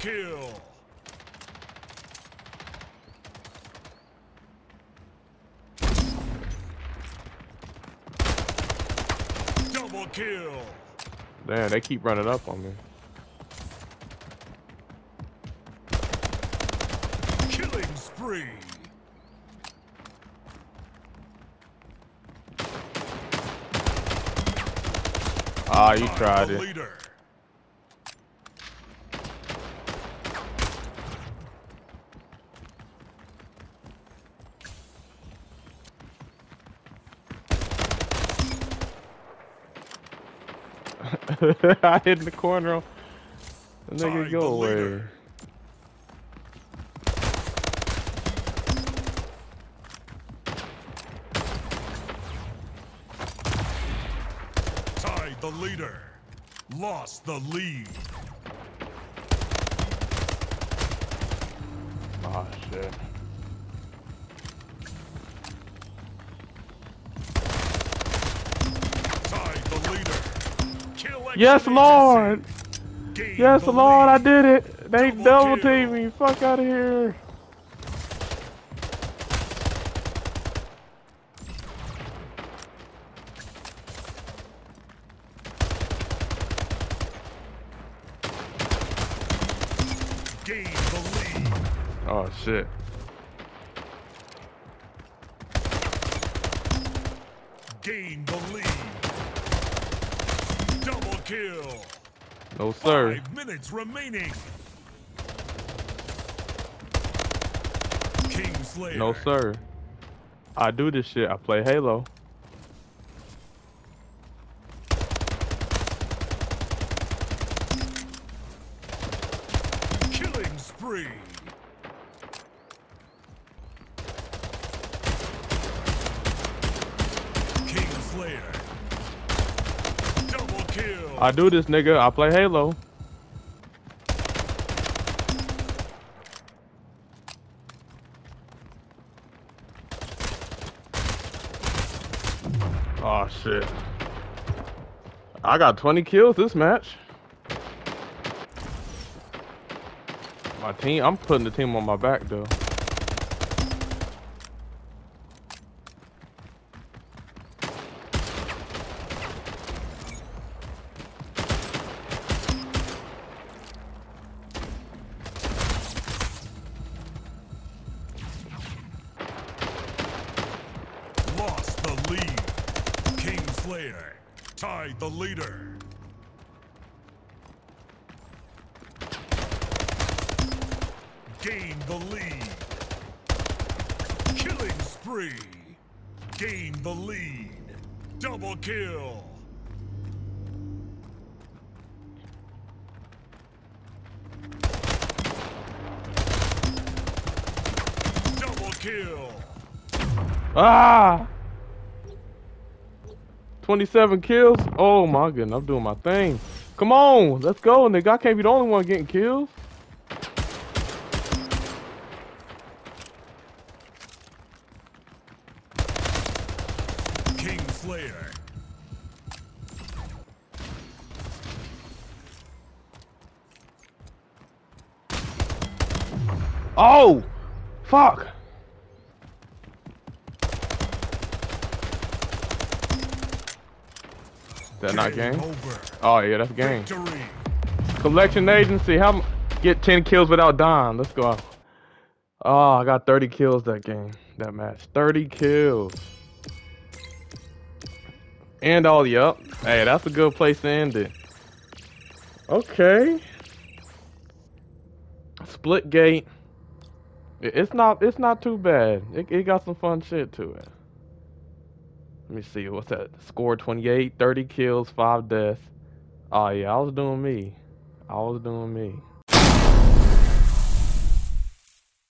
kill. Double kill. Damn, they keep running up on me. Killing spree. Ah, you tried it. I hit in the corner. The nigga go away. Tied the leader. Lost the lead. Ah, shit. Yes, Lord. Yes, Lord, I did it. They double team me. Fuck out of here. Gain the lead. Oh, shit. Gain the lead. Double kill. No, sir. 5 minutes remaining. Kingslayer. No, sir. I do this shit. I play Halo. Killing spree. Kingslayer. I do this, nigga. I play Halo. Oh, shit. I got 20 kills this match. My team, I'm putting the team on my back, though. Lost the lead. Kingslayer tied the leader. Gained the lead. Killing spree. Gained the lead. Double kill. Double kill. Ah! 27 kills. Oh my goodness, I'm doing my thing. Come on, let's go, nigga. I can't be the only one getting kills. Kingslayer. Oh! Fuck! That not game? Over. Oh yeah, that's game. Victory. Collection agency, how get 10 kills without dying. Let's go. Oh, I got 30 kills that game, that match. 30 kills. And all yup. Hey, that's a good place to end it. Okay. Splitgate. It's not too bad. It got some fun shit to it. Let me see, what's that? Score 28, 30 kills, 5 deaths. Oh yeah, I was doing me.